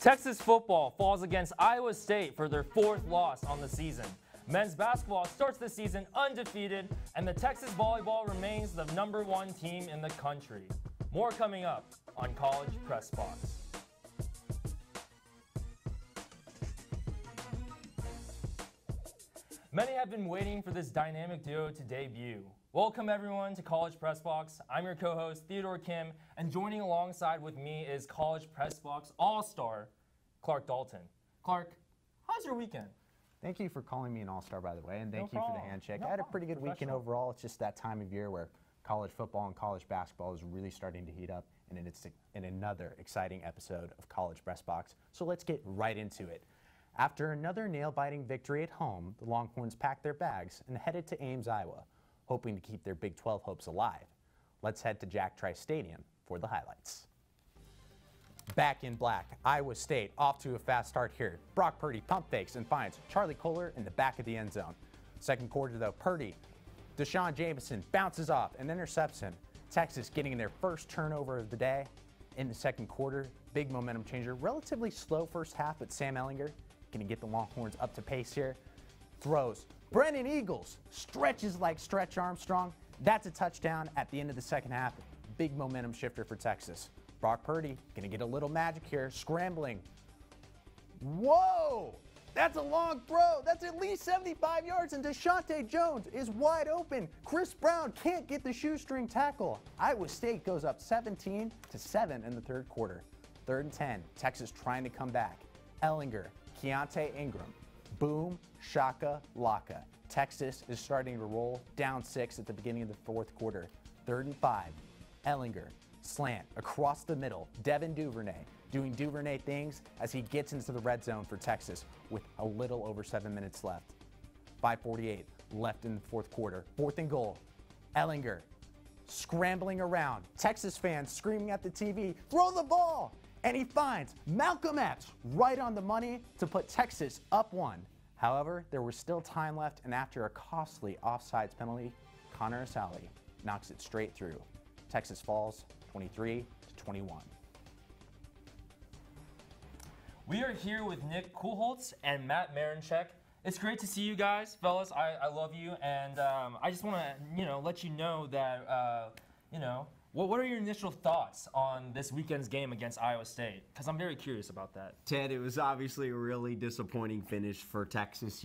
Texas football falls against Iowa State for their fourth loss on the season. Men's basketball starts the season undefeated, and the Texas volleyball remains the #1 team in the country. More coming up on College Press Box. Many have been waiting for this dynamic duo to debut. Welcome everyone to College Press Box. I'm your co-host Theodore Kim, and joining alongside with me is College Press Box All-Star Clark Dalton. Clark, how's your weekend? Thank you for calling me an all-star, by the way, and thank you for the handshake. I had a pretty good weekend overall. It's just that time of year where college football and college basketball is really starting to heat up, and it's in another exciting episode of College Press Box. So let's get right into it. After another nail-biting victory at home, the Longhorns packed their bags and headed to Ames, Iowa, hoping to keep their Big 12 hopes alive. Let's head to Jack Trice Stadium for the highlights. Back in black, Iowa State off to a fast start here. Brock Purdy pump fakes and finds Charlie Kohler in the back of the end zone. Second quarter though, Deshaun Jamison bounces off and intercepts him. Texas getting their first turnover of the day in the second quarter. Big momentum changer, relatively slow first half, but Sam Ellinger gonna get the Longhorns up to pace here. Throws, Brennan Eagles stretches like Stretch Armstrong. That's a touchdown at the end of the second half. Big momentum shifter for Texas. Brock Purdy gonna get a little magic here, scrambling. Whoa, that's a long throw. That's at least 75 yards, and Deshaunte Jones is wide open. Chris Brown can't get the shoestring tackle. Iowa State goes up 17-7 in the third quarter. Third and 10, Texas trying to come back. Ellinger, Keontae Ingram, boom, shaka, laka. Texas is starting to roll, down 6 at the beginning of the fourth quarter. Third and 5, Ellinger, slant across the middle. Devin DuVernay doing DuVernay things as he gets into the red zone for Texas with a little over 7 minutes left. 5:48 left in the fourth quarter. Fourth and goal, Ellinger scrambling around. Texas fans screaming at the TV, throw the ball! And he finds Malcolm X right on the money to put Texas up 1. However, there was still time left, and after a costly offsides penalty, Connor Asali knocks it straight through. Texas falls 23-21. We are here with Nick Kuhlholz and Matt Marinchek. It's great to see you guys, fellas. I love you, and I just want to let you know that what are your initial thoughts on this weekend's game against Iowa State? Because I'm very curious about that. Ted, it was obviously a really disappointing finish for Texas,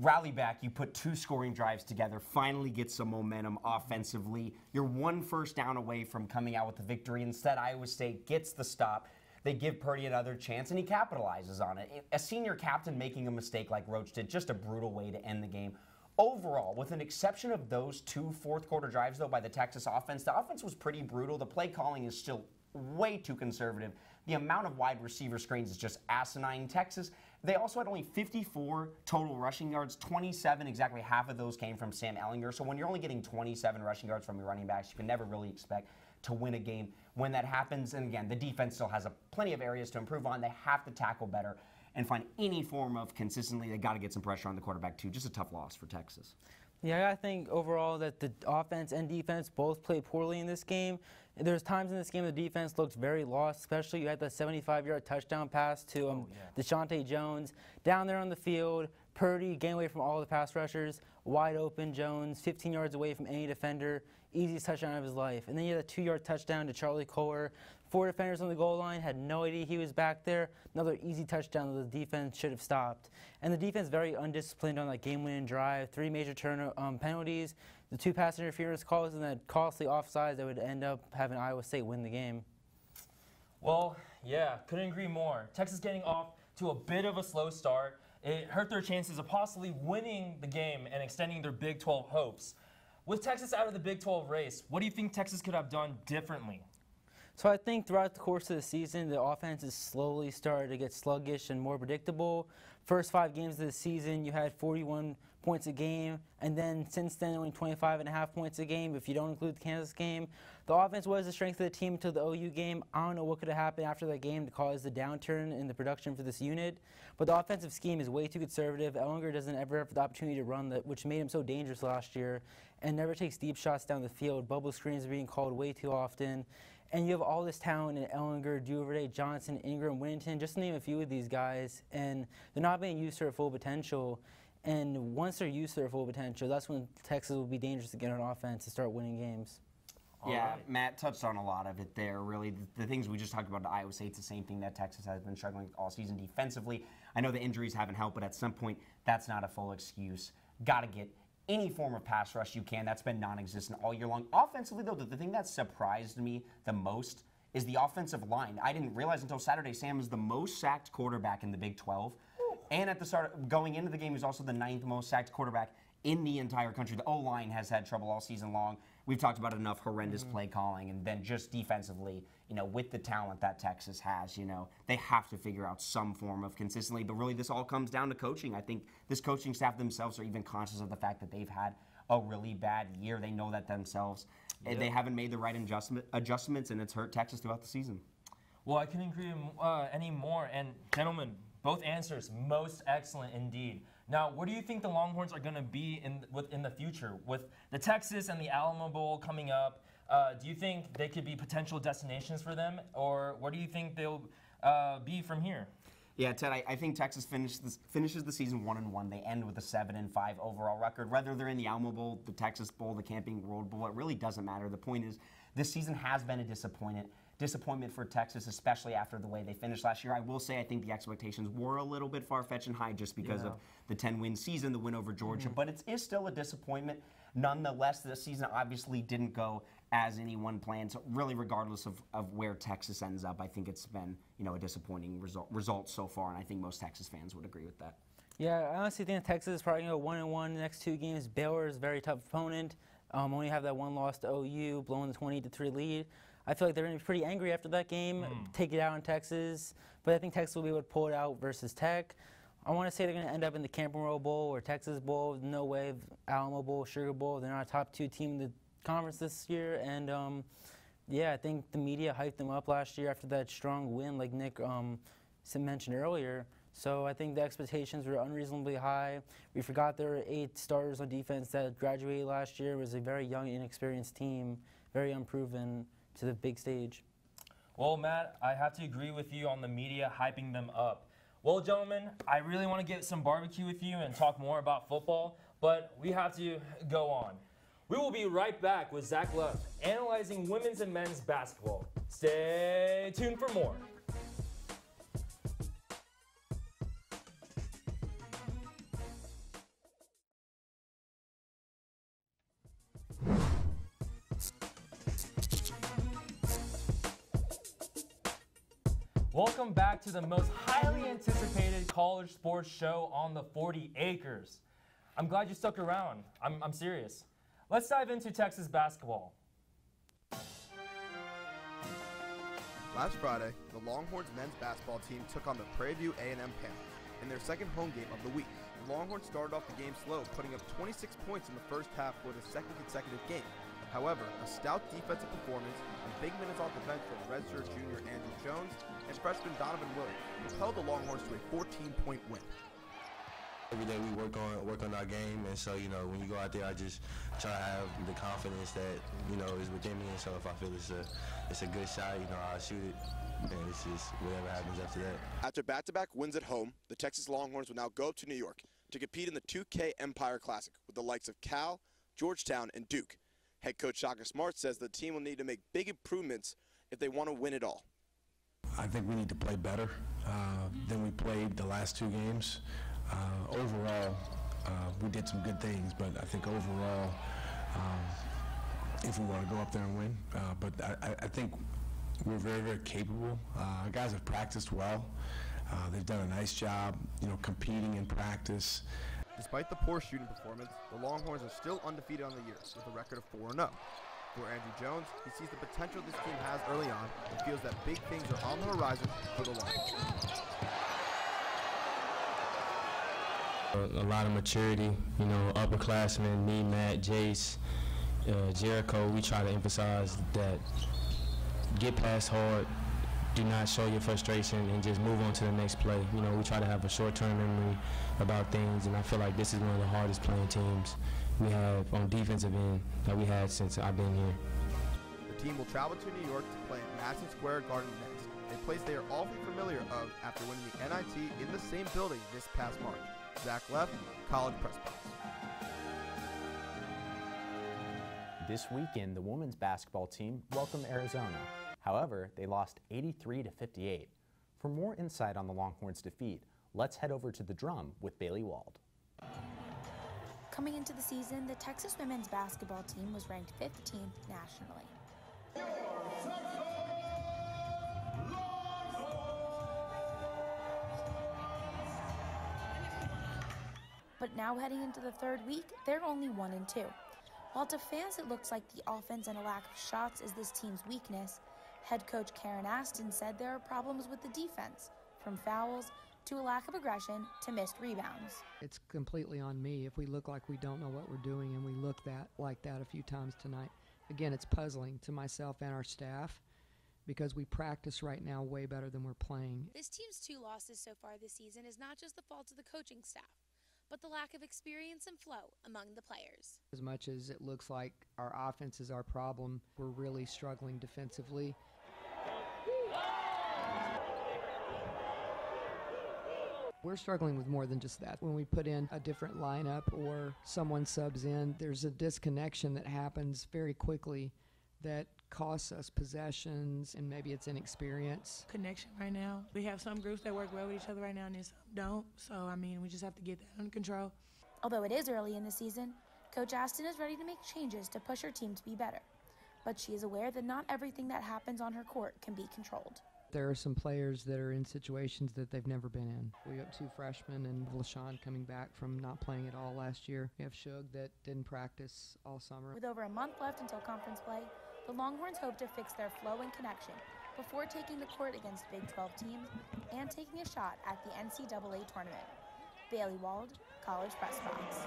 Rally back, you put 2 scoring drives together, finally get some momentum offensively. You're 1 first down away from coming out with a victory. Instead, Iowa State gets the stop. They give Purdy another chance, and he capitalizes on it. A senior captain making a mistake like Roach did, just a brutal way to end the game. Overall, with an exception of those 2 fourth-quarter drives, though, by the Texas offense, the offense was pretty brutal. The play calling is still way too conservative. The amount of wide receiver screens is just asinine. Texas, they also had only 54 total rushing yards, 27, exactly half of those came from Sam Ellinger. So when you're only getting 27 rushing yards from your running backs, you can never really expect to win a game when that happens. And again, the defense still has plenty of areas to improve on. They have to tackle better and find any form of consistency. They got to get some pressure on the quarterback too. Just a tough loss for Texas. Yeah, I think overall that the offense and defense both played poorly in this game. There's times in this game the defense looked very lost, especially you had the 75-yard touchdown pass to Deshaunte Jones. Down there on the field, Purdy, game away from all the pass rushers, wide open Jones, 15 yards away from any defender, easiest touchdown of his life. And then you had a 2-yard touchdown to Charlie Kohler. 4 defenders on the goal line, had no idea he was back there. Another easy touchdown that the defense should have stopped. And the defense very undisciplined on that game-winning drive, 3 major penalties, the 2 pass interference calls, and that costly offsides that would end up having Iowa State win the game. Well, yeah, couldn't agree more. Texas getting off to a bit of a slow start. It hurt their chances of possibly winning the game and extending their Big 12 hopes. With Texas out of the Big 12 race, what do you think Texas could have done differently? So I think throughout the course of the season, the offense has slowly started to get sluggish and more predictable. First 5 games of the season, you had 41 points a game, and then since then only 25.5 points a game if you don't include the Kansas game. The offense was the strength of the team until the OU game. I don't know what could have happened after that game to cause the downturn in the production for this unit, but the offensive scheme is way too conservative. Ellinger doesn't ever have the opportunity to run, which made him so dangerous last year, and never takes deep shots down the field. Bubble screens are being called way too often. And you have all this talent in Ellinger, Duvernay, Johnson, Ingram, Winton, just to name a few of these guys, and they're not being used to their full potential. And once they're used to their full potential, that's when Texas will be dangerous again on offense and start winning games. Yeah, right. Matt touched on a lot of it there, really. The things we just talked about to Iowa State, it's the same thing that Texas has been struggling with all season defensively. I know the injuries haven't helped, but at some point, that's not a full excuse. Got to get any form of pass rush you can. That's been non-existent all year long. Offensively, though, the thing that surprised me the most is the offensive line. I didn't realize until Saturday Sam is the most sacked quarterback in the Big 12. And at the start, going into the game, he's also the 9th most sacked quarterback in the entire country. The O-line has had trouble all season long. We've talked about enough horrendous play calling, and then just defensively, you know, with the talent that Texas has, you know, they have to figure out some form of consistency. But really, this all comes down to coaching. I think this coaching staff themselves are even conscious of the fact that they've had a really bad year. They know that themselves. Yep. They haven't made the right adjustments, and it's hurt Texas throughout the season. Well, I couldn't agree any more. And gentlemen, both answers most excellent indeed. Now, what do you think the Longhorns are going to be in the future? With the Texas and the Alamo Bowl coming up, do you think they could be potential destinations for them? Or what do you think they'll be from here? Yeah, Ted, I think Texas finishes the season 1-1. They end with a 7-5 overall record. Whether they're in the Alamo Bowl, the Texas Bowl, the Camping World Bowl, it really doesn't matter. The point is, this season has been a disappointment for Texas, especially after the way they finished last year. I will say I think the expectations were a little bit far-fetched and high just because of the 10-win season, the win over Georgia. But it is still a disappointment. Nonetheless, this season obviously didn't go as anyone planned. So really, regardless of where Texas ends up, I think it's been, you know, a disappointing result so far, and I think most Texas fans would agree with that. Yeah, I honestly think Texas is probably going to go 1-1 the next two games. Baylor is a very tough opponent. Only have that one loss to OU, blowing the 20-3 lead. I feel like they're going to be pretty angry after that game, take it out on Texas. But I think Texas will be able to pull it out versus Tech. I want to say they're going to end up in the Camping World Bowl or Texas Bowl, no way, Alamo Bowl, Sugar Bowl. They're not a top-2 team in the conference this year. And, yeah, I think the media hyped them up last year after that strong win, like Nick mentioned earlier. So I think the expectations were unreasonably high. We forgot there were 8 starters on defense that graduated last year. It was a very young, inexperienced team, very unproven to the big stage. Well, Matt, I have to agree with you on the media hyping them up. Well, gentlemen, I really want to get some barbecue with you and talk more about football, but we have to go on. We will be right back with Zach Leff analyzing women's and men's basketball. Stay tuned for more. Welcome back to the most highly anticipated college sports show on the 40 acres. I'm glad you stuck around. I'm serious. Let's dive into Texas basketball. Last Friday, the Longhorns men's basketball team took on the Prairie View A&M Panthers in their second home game of the week. The Longhorns started off the game slow, putting up 26 points in the first half for the second consecutive game. However, a stout defensive performance and big minutes off the bench from redshirt junior Andrew Jones and freshman Donovan Williams propelled the Longhorns to a 14-point win. Every day we work on our game, and so, you know, when you go out there, I just try to have the confidence that, you know, is within me, and so if I feel it's a good shot, you know, I'll shoot it, and it's just whatever happens after that. After back-to-back wins at home, the Texas Longhorns will now go up to New York to compete in the 2K Empire Classic with the likes of Cal, Georgetown, and Duke. Head coach Shaka Smart says the team will need to make big improvements if they want to win it all. I think we need to play better than we played the last two games. Overall, we did some good things, but I think overall, if we want to go up there and win, but I think we're very, very capable. Our guys have practiced well. They've done a nice job, you know, competing in practice. Despite the poor shooting performance, the Longhorns are still undefeated on the year with a record of 4-0. For Andrew Jones, he sees the potential this team has early on and feels that big things are on the horizon for the Longhorns. A lot of maturity, you know, upperclassmen, me, Matt, Jace, Jericho, we try to emphasize that get past hard, do not show your frustration, and just move on to the next play. You know, we try to have a short-term memory about things, and I feel like this is one of the hardest playing teams we have on defensive end that we had since I've been here. The team will travel to New York to play at Madison Square Garden next, a place they are all too familiar of after winning the NIT in the same building this past March. Zach Leff, College Press Box. This weekend, the women's basketball team welcomed Arizona. However, they lost 83-58. For more insight on the Longhorns' defeat, let's head over to the drum with Bailey Wald. Coming into the season, the Texas women's basketball team was ranked 15th nationally. But now heading into the third week, they're only 1-2. While to fans it looks like the offense and a lack of shots is this team's weakness, head coach Karen Aston said there are problems with the defense, from fouls to a lack of aggression to missed rebounds. It's completely on me if we look like we don't know what we're doing, and we looked like that a few times tonight. Again, it's puzzling to myself and our staff because we practice right now way better than we're playing. This team's 2 losses so far this season is not just the fault of the coaching staff, but the lack of experience and flow among the players. As much as it looks like our offense is our problem, we're really struggling defensively. We're struggling with more than just that. When we put in a different lineup or someone subs in, there's a disconnection that happens very quickly that costs us possessions, and maybe it's inexperience. Connection right now. We have some groups that work well with each other right now and then some don't. So, I mean, we just have to get that under control. Although it is early in the season, Coach Aston is ready to make changes to push her team to be better. But she is aware that not everything that happens on her court can be controlled. There are some players that are in situations that they've never been in. We have 2 freshmen and LaShawn coming back from not playing at all last year. We have Shug that didn't practice all summer. With over a month left until conference play, the Longhorns hope to fix their flow and connection before taking the court against Big 12 teams and taking a shot at the NCAA tournament. Bailey Wald, College Press Box.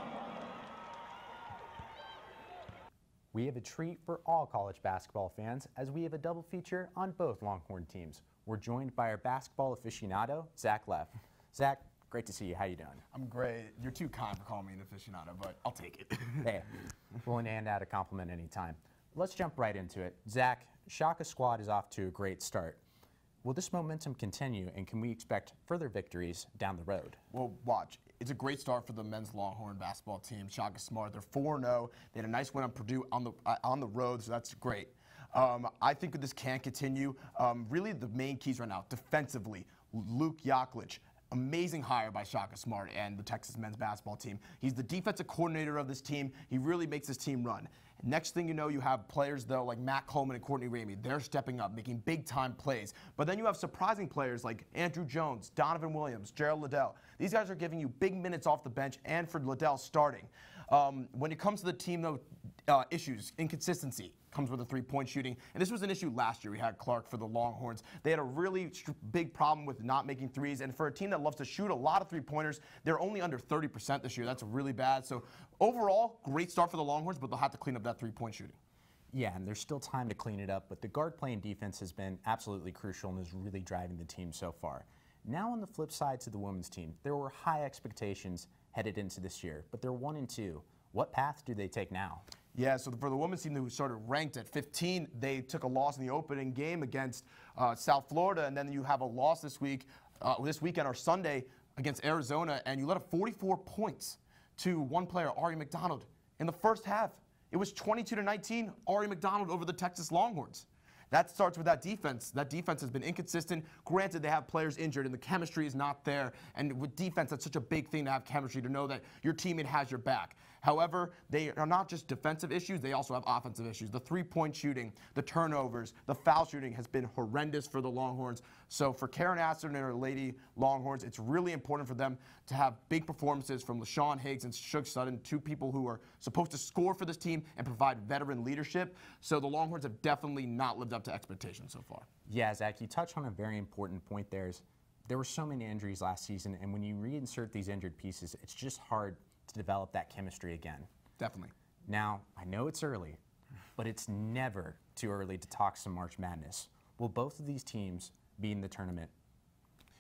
We have a treat for all college basketball fans as we have a double feature on both Longhorn teams. We're joined by our basketball aficionado, Zach Leff. Zach, great to see you. How you doing? I'm great. You're too kind for calling me an aficionado, but I'll take it. Hey, willing to hand out a compliment anytime. Let's jump right into it. Zach, Shaka squad is off to a great start. Will this momentum continue, and can we expect further victories down the road? Well, watch. It's a great start for the men's Longhorn basketball team. Shaka Smart, they're 4-0. They had a nice win on Purdue on the road, so that's great. I think this can continue. Really, the main keys right now, defensively, Luke Yaklich. Amazing hire by Shaka Smart and the Texas men's basketball team. He's the defensive coordinator of this team. He really makes this team run. Next thing you know, you have players, though, like Matt Coleman and Courtney Ramey. They're stepping up, making big-time plays. But then you have surprising players like Andrew Jones, Donovan Williams, Gerald Liddell. These guys are giving you big minutes off the bench and for Liddell starting. When it comes to the team, though, issues, inconsistency comes with the three-point shooting. And this was an issue last year. We had Clark for the Longhorns. They had a really big problem with not making threes. And for a team that loves to shoot a lot of three-pointers, they're only under 30% this year. That's really bad. So overall, great start for the Longhorns, but they'll have to clean up that three-point shooting. Yeah, and there's still time to clean it up, but the guard play and defense has been absolutely crucial and is really driving the team so far. Now on the flip side to the women's team, there were high expectations headed into this year, but they're 1-2. What path do they take now? Yeah, so for the women's team who started ranked at 15, they took a loss in the opening game against South Florida, and then you have a loss this week, this weekend or Sunday against Arizona, and you let up 44 points to one player, Ari McDonald, in the first half. It was 22-19, Ari McDonald over the Texas Longhorns. That starts with that defense. That defense has been inconsistent. Granted, they have players injured, and the chemistry is not there. And with defense, that's such a big thing to have chemistry, to know that your teammate has your back. However, they are not just defensive issues. They also have offensive issues. The three-point shooting, the turnovers, the foul shooting has been horrendous for the Longhorns. So for Karen Aston and her Lady Longhorns, it's really important for them to have big performances from LaShawn Higgs and Shug Sutton, 2 people who are supposed to score for this team and provide veteran leadership. So the Longhorns have definitely not lived up to expectations so far. Yeah, Zach, you touched on a very important point there. There were so many injuries last season, and when you reinsert these injured pieces, it's just hard to develop that chemistry again. Definitely. Now, I know it's early, but it's never too early to talk some March Madness. Will both of these teams be in the tournament?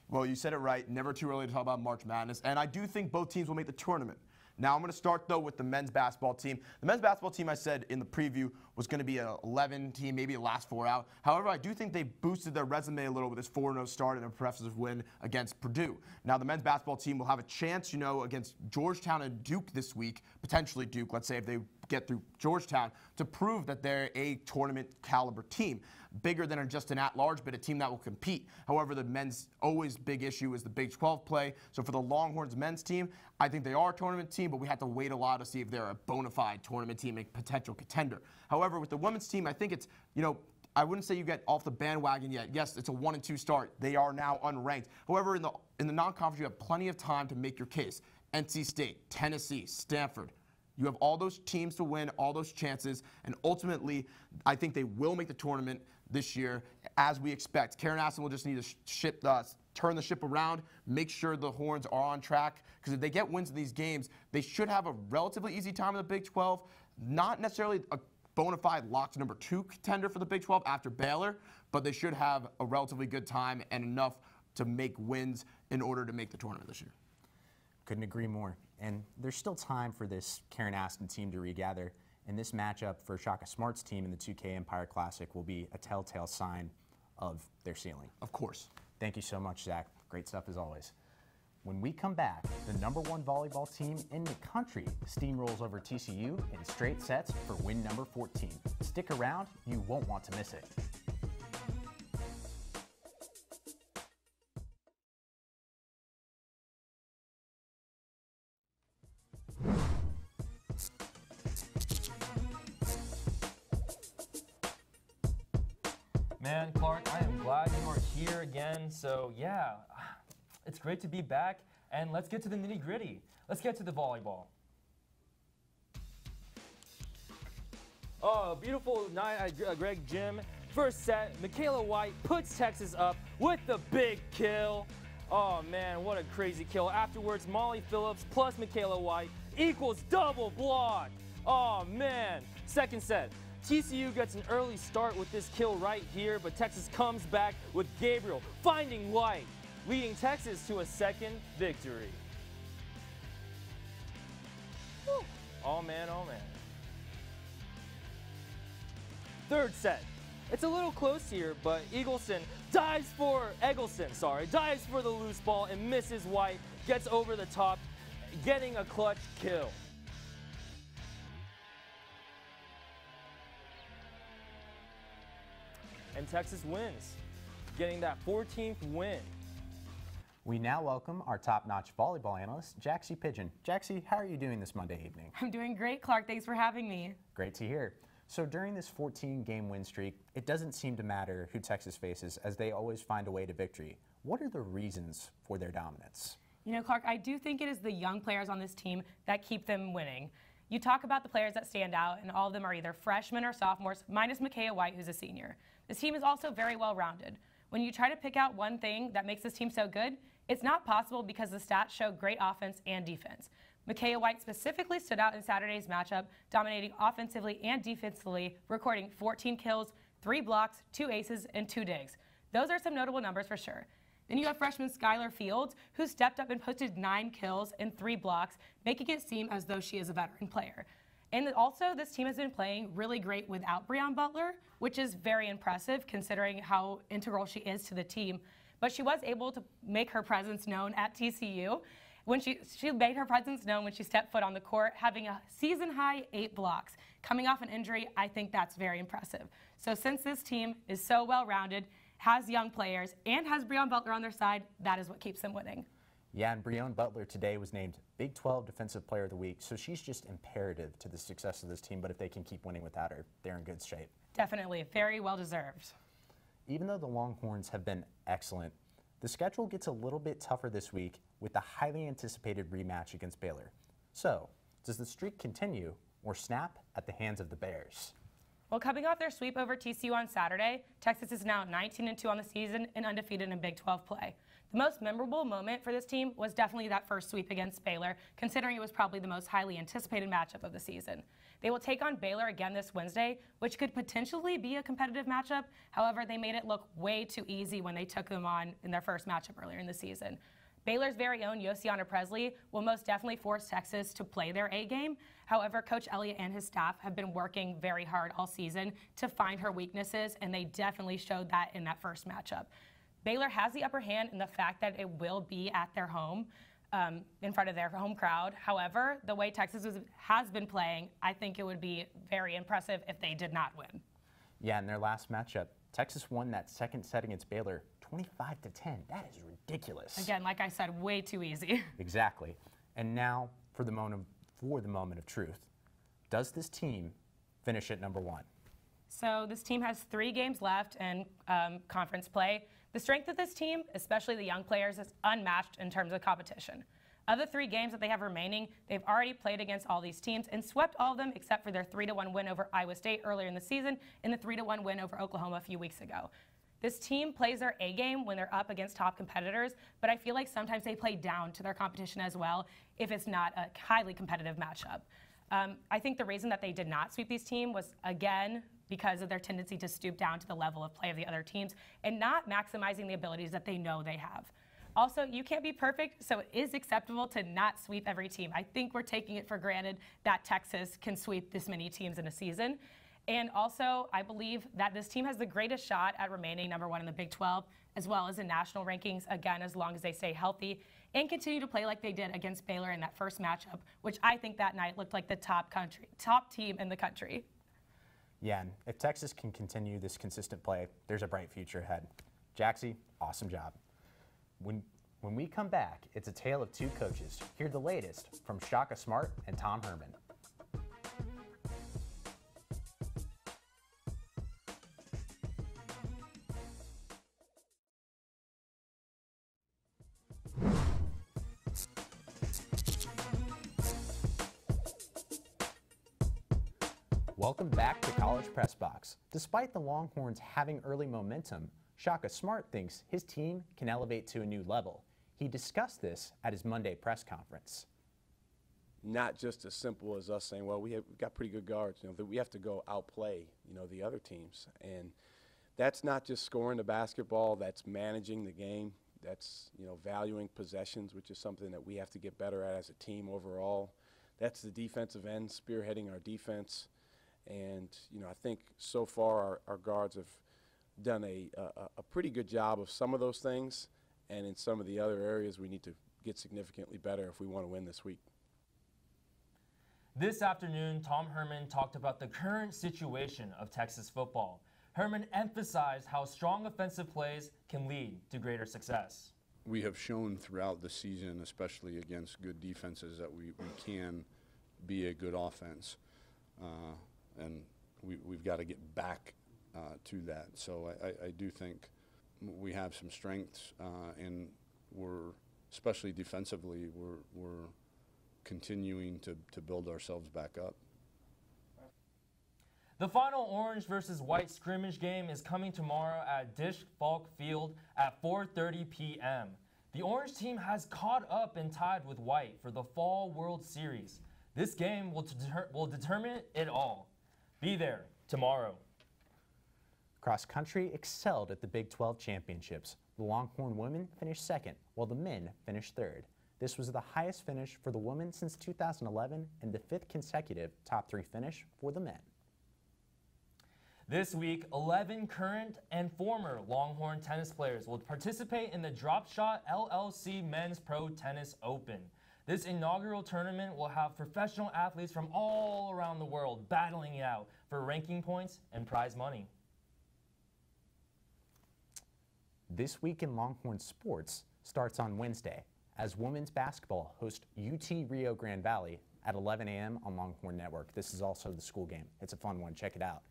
Well, you said it right. Never too early to talk about March Madness, and I do think both teams will make the tournament. Now I'm going to start, though, with the men's basketball team. The men's basketball team, I said in the preview, was going to be an 11 team, maybe a last four out. However, I do think they boosted their resume a little with this 4-0 start and an impressive win against Purdue. Now, the men's basketball team will have a chance, you know, against Georgetown and Duke this week, potentially Duke, let's say, if they get through Georgetown, to prove that they're a tournament caliber team, bigger than just an at-large, but a team that will compete. However, the men's always big issue is the Big 12 play. So for the Longhorns men's team, I think they are a tournament team, but we have to wait a lot to see if they're a bona fide tournament team and potential contender. However, with the women's team, I think it's, you know, I wouldn't say you get off the bandwagon yet. Yes, it's a 1-2 start. They are now unranked. However, in the non-conference, you have plenty of time to make your case. NC State, Tennessee, Stanford. You have all those teams to win, all those chances, and ultimately, I think they will make the tournament this year, as we expect. Karen Aston will just need to turn the ship around, make sure the Horns are on track, because if they get wins in these games, they should have a relatively easy time in the Big 12, not necessarily a bona fide locked #2 contender for the Big 12 after Baylor, but they should have a relatively good time and enough to make wins in order to make the tournament this year. Couldn't agree more. And there's still time for this Karen Aston team to regather. And this matchup for Shaka Smart's team in the 2K Empire Classic will be a telltale sign of their ceiling. Of course. Thank you so much, Zach. Great stuff as always. When we come back, the #1 volleyball team in the country steamrolls over TCU in straight sets for win #14. Stick around. You won't want to miss it. Man, Clark, I am glad you are here again. So yeah, it's great to be back, and let's get to the nitty-gritty. Let's get to the volleyball. Oh, beautiful night at Greg Gym. First set, Mikayla White puts Texas up with the big kill. Oh man, what a crazy kill. Afterwards, Molly Phillips plus Mikayla White equals double block. Oh man, second set. TCU gets an early start with this kill right here, but Texas comes back with Gabriel finding White, leading Texas to a second victory. Woo. Oh man, oh man. Third set. It's a little close here, but Eagleson dives for the loose ball and misses. White gets over the top, getting a clutch kill. And Texas wins, getting that 14th win. We now welcome our top-notch volleyball analyst, Jaxie Pigeon. Jaxie, how are you doing this Monday evening? I'm doing great, Clark. Thanks for having me. Great to hear. So during this 14-game win streak, it doesn't seem to matter who Texas faces, as they always find a way to victory. What are the reasons for their dominance? You know, Clark, I do think it is the young players on this team that keep them winning. You talk about the players that stand out, and all of them are either freshmen or sophomores, minus Mikayla White, who's a senior. This team is also very well-rounded. When you try to pick out one thing that makes this team so good, it's not possible because the stats show great offense and defense. Mikayla White specifically stood out in Saturday's matchup, dominating offensively and defensively, recording 14 kills, 3 blocks, 2 aces, and 2 digs. Those are some notable numbers for sure. Then you have freshman Skylar Fields, who stepped up and posted 9 kills and 3 blocks, making it seem as though she is a veteran player. And also, this team has been playing really great without Brionne Butler, which is very impressive considering how integral she is to the team. But she was able to make her presence known at TCU. When she made her presence known when she stepped foot on the court, having a season-high 8 blocks. Coming off an injury, I think that's very impressive. So since this team is so well-rounded, has young players, and has Brionne Butler on their side, that is what keeps them winning. Yeah, and Brionne Butler today was named Big 12 Defensive Player of the Week, so she's just imperative to the success of this team, but if they can keep winning without her, they're in good shape. Definitely, very well-deserved. Even though the Longhorns have been excellent, the schedule gets a little bit tougher this week with the highly anticipated rematch against Baylor. So, does the streak continue or snap at the hands of the Bears? Well, coming off their sweep over TCU on Saturday, Texas is now 19-2 on the season and undefeated in Big 12 play. The most memorable moment for this team was definitely that first sweep against Baylor, considering it was probably the most highly anticipated matchup of the season. They will take on Baylor again this Wednesday, which could potentially be a competitive matchup. However, they made it look way too easy when they took them on in their first matchup earlier in the season. Baylor's very own Yosiana Presley will most definitely force Texas to play their A game. However, Coach Elliott and his staff have been working very hard all season to find her weaknesses, and they definitely showed that in that first matchup. Baylor has the upper hand in the fact that it will be at their home, in front of their home crowd. However, the way Texas has been playing, I think it would be very impressive if they did not win. Yeah, in their last matchup, Texas won that second set against Baylor 25-10. That is ridiculous. Again, like I said, way too easy. Exactly. And now for the moment of truth. Does this team finish at #1? So this team has 3 games left in conference play. The strength of this team, especially the young players, is unmatched in terms of competition. Of the 3 games that they have remaining, they've already played against all these teams and swept all of them except for their 3-1 win over Iowa State earlier in the season and the 3-1 win over Oklahoma a few weeks ago. This team plays their A game when they're up against top competitors, but I feel like sometimes they play down to their competition as well if it's not a highly competitive matchup. I think the reason that they did not sweep these teams was, again, because of their tendency to stoop down to the level of play of the other teams and not maximizing the abilities that they know they have. Also, you can't be perfect, so it is acceptable to not sweep every team. I think we're taking it for granted that Texas can sweep this many teams in a season. And also, I believe that this team has the greatest shot at remaining #1 in the Big 12, as well as in national rankings, again, as long as they stay healthy and continue to play like they did against Baylor in that first matchup, which I think that night looked like the top team in the country. Yeah, and if Texas can continue this consistent play, there's a bright future ahead. Jaxie, awesome job. When we come back, it's a tale of two coaches. Hear the latest from Shaka Smart and Tom Herman. Welcome back to College Press Box. Despite the Longhorns having early momentum, Shaka Smart thinks his team can elevate to a new level. He discussed this at his Monday press conference. Not just as simple as us saying, well, we've got pretty good guards. You know, that we have to go outplay, you know, the other teams. And that's not just scoring the basketball, that's managing the game. That's, you know, valuing possessions, which is something that we have to get better at as a team overall. That's the defensive end, spearheading our defense. And, you know, I think so far our guards have done a pretty good job of some of those things, and in some of the other areas we need to get significantly better if we want to win this week. This afternoon, Tom Herman talked about the current situation of Texas football. Herman emphasized how strong offensive plays can lead to greater success. We have shown throughout the season, especially against good defenses, that we can be a good offense. And we've got to get back to that. So I do think we have some strengths, and we're, especially defensively, we're continuing to build ourselves back up. The final orange versus white scrimmage game is coming tomorrow at Dish Falk Field at 4:30 p.m. The orange team has caught up and tied with white for the Fall World Series. This game will determine it all. Be there tomorrow. Cross country excelled at the Big 12 championships. The Longhorn women finished second, while the men finished third. This was the highest finish for the women since 2011 and the 5th consecutive top 3 finish for the men. This week, 11 current and former Longhorn tennis players will participate in the Drop Shot LLC Men's Pro Tennis Open. This inaugural tournament will have professional athletes from all around the world battling it out for ranking points and prize money. This Week in Longhorn Sports starts on Wednesday as women's basketball hosts UT Rio Grande Valley at 11 a.m. on Longhorn Network. This is also the school game. It's a fun one. Check it out.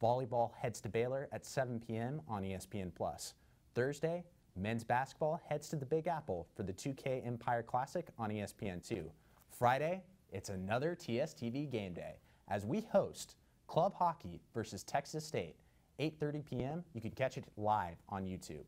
Volleyball heads to Baylor at 7 p.m. on ESPN+. Thursday, men's basketball heads to the Big Apple for the 2K Empire Classic on ESPN2. Friday, it's another TSTV game day as we host club hockey versus Texas State. 8:30 p.m. You can catch it live on YouTube.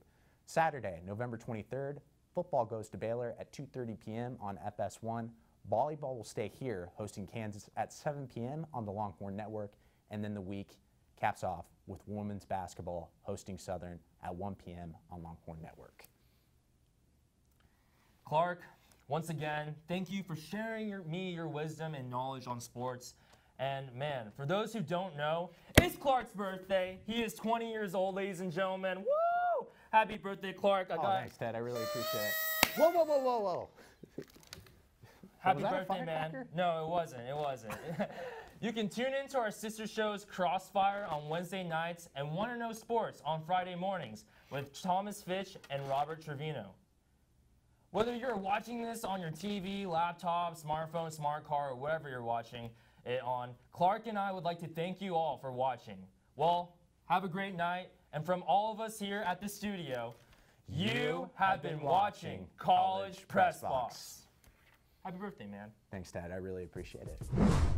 Saturday, November 23rd, football goes to Baylor at 2:30 p.m. on FS1. Volleyball will stay here, hosting Kansas at 7 p.m. on the Longhorn Network. And then the week caps off with women's basketball hosting Southern at 1 p.m. on Longhorn Network. Clark, once again, thank you for sharing your wisdom and knowledge on sports. And man, for those who don't know, it's Clark's birthday. He is 20 years old, ladies and gentlemen. Woo! Happy birthday, Clark. Thanks, Ted. I really appreciate it. Whoa, whoa, whoa, whoa, whoa. Happy birthday, man. No, it wasn't. It wasn't. You can tune into our sister shows Crossfire on Wednesday nights and Want to Know Sports on Friday mornings with Thomas Fitch and Robert Trevino. Whether you're watching this on your TV, laptop, smartphone, smart car, or whatever you're watching it on, Clark and I would like to thank you all for watching. Well, have a great night. And from all of us here at the studio, you have been watching College Press Box. Happy birthday, man. Thanks, Dad. I really appreciate it.